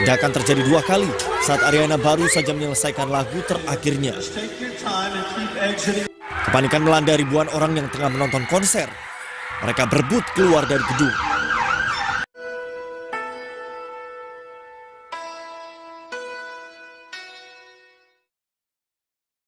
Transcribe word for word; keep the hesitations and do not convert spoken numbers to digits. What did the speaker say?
Tidak akan terjadi dua kali saat Ariana baru saja menyelesaikan lagu terakhirnya. Kepanikan melanda ribuan orang yang tengah menonton konser. Mereka berebut keluar dari gedung.